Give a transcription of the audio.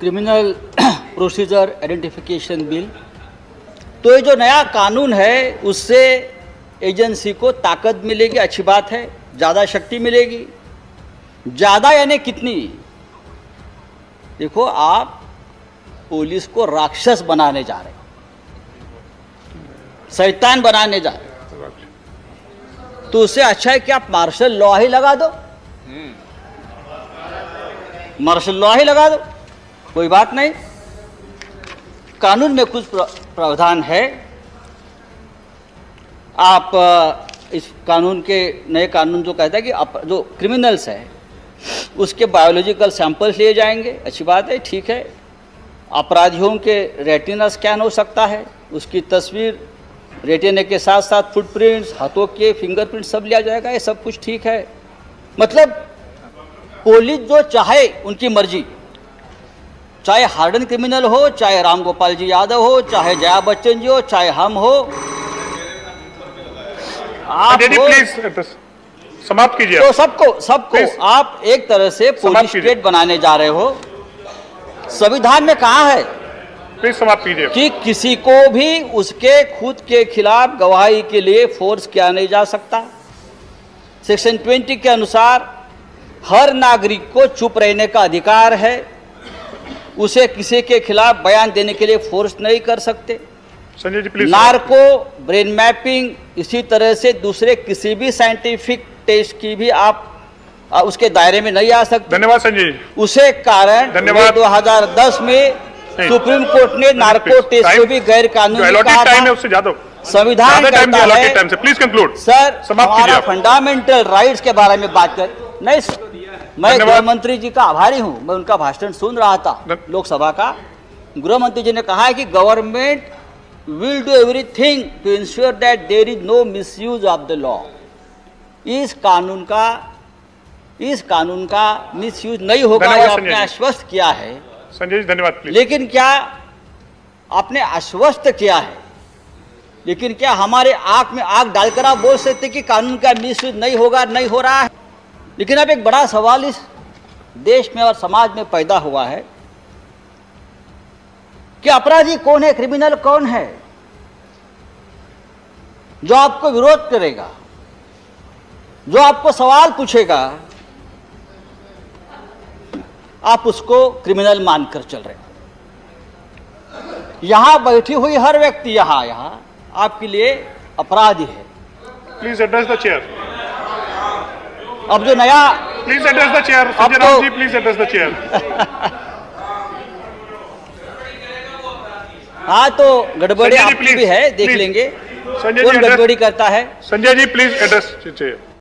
Criminal procedure identification bill, तो ये जो नया कानून है उससे एजेंसी को ताकत मिलेगी, अच्छी बात है, ज़्यादा शक्ति मिलेगी। ज़्यादा यानी कितनी? देखो आप पुलिस को राक्षस बनाने जा रहे हो, शैतान बनाने जा रहे हो, तो उससे अच्छा है कि आप मार्शल लॉ ही लगा दो, मार्शल लॉ ही लगा दो, कोई बात नहीं। कानून में कुछ प्रावधान है, आप इस कानून के नए कानून जो कहता है कि आप जो क्रिमिनल्स हैं उसके बायोलॉजिकल सैंपल्स लिए जाएंगे, अच्छी बात है, ठीक है। अपराधियों के रेटिना स्कैन हो सकता है, उसकी तस्वीर रेटिना के साथ साथ फुटप्रिंट्स, हाथों के फिंगरप्रिंट सब लिया जाएगा, ये सब कुछ ठीक है। मतलब पुलिस जो चाहे उनकी मर्जी, चाहे हार्डन क्रिमिनल हो, चाहे रामगोपाल जी यादव हो, चाहे जया बच्चन जी हो, चाहे हम हो, आप समाप्त कीजिए। तो सबको आप एक तरह से पुलिस स्टेट बनाने जा रहे हो। संविधान में कहाँ है प्लीज समाप्त कीजिए कि किसी को भी उसके खुद के खिलाफ गवाही के लिए फोर्स किया नहीं जा सकता। सेक्शन 20 के अनुसार हर नागरिक को चुप रहने का अधिकार है, उसे किसी के खिलाफ बयान देने के लिए फोर्स नहीं कर सकते। Sanjay ji please, narco brain mapping, इसी तरह से दूसरे किसी भी साइंटिफिक टेस्ट की भी आप उसके दायरे में नहीं आ सकते। धन्यवाद संजय जी। उसे कारण 2010 में सुप्रीम कोर्ट ने नार्को टेस्ट को भी गैर कानूनी कहा था। संविधान कहता है, प्लीज कंक्लूड सर, हमारा फंडामेंटल राइट्स के बारे में बात कर नहीं। मैं गृह मंत्री जी का आभारी हूँ, मैं उनका भाषण सुन रहा था लोकसभा का। गृह मंत्री जी ने कहा है कि government will do everything to ensure that there is no misuse of the law. इस कानून का मिसयूज नहीं होगा, आपने आश्वस्त किया है। संजय जी धन्यवाद। लेकिन क्या आपने आश्वस्त किया है, लेकिन क्या हमारे आंख में आग डालकर आप बोल सकते कि कानून का मिसयूज नहीं होगा? नहीं हो रहा है। लेकिन अब एक बड़ा सवाल इस देश में और समाज में पैदा हुआ है कि अपराधी कौन है, क्रिमिनल कौन है जो आपको विरोध करेगा, जो आपको सवाल पूछेगा, आप उसको क्रिमिनल मानकर चल रहे हो। यहां बैठी हुई हर व्यक्ति यहां आपके लिए अपराधी है। Please address the chair. अब जो नया please address the chair, Sanjay Raut ji please address the chair. हाँ तो गड़बड़ी आपकी भी है, देख लेंगे कौन गड़बड़ी करता है। Sanjay ji please address chair.